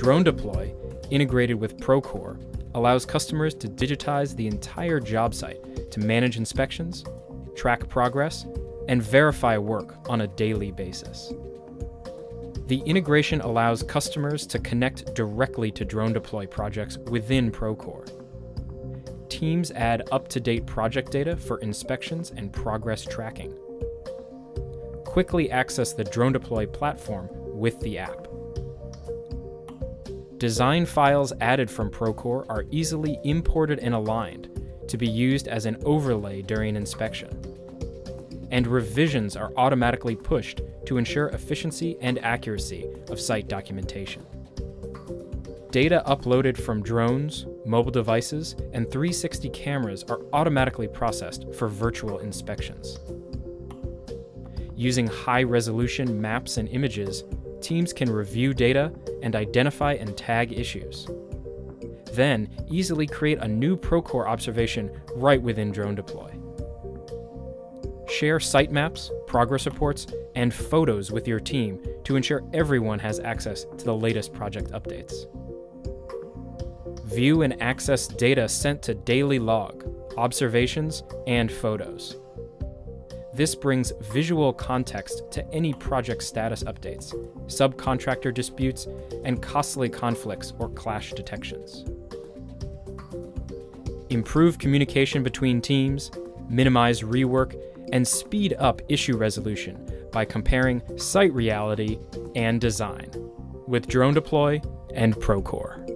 DroneDeploy, integrated with Procore, allows customers to digitize the entire job site to manage inspections, track progress, and verify work on a daily basis. The integration allows customers to connect directly to DroneDeploy projects within Procore. Teams add up-to-date project data for inspections and progress tracking. Quickly access the DroneDeploy platform with the app. Design files added from Procore are easily imported and aligned to be used as an overlay during inspection. And revisions are automatically pushed to ensure efficiency and accuracy of site documentation. Data uploaded from drones, mobile devices, and 360 cameras are automatically processed for virtual inspections. Using high-resolution maps and images, teams can review data and identify and tag issues. Then, easily create a new Procore observation right within DroneDeploy. Share sitemaps, progress reports, and photos with your team to ensure everyone has access to the latest project updates. View and access data sent to daily log, observations, and photos. This brings visual context to any project status updates, subcontractor disputes, and costly conflicts or clash detections. Improve communication between teams, minimize rework, and speed up issue resolution by comparing site reality and design with DroneDeploy and Procore.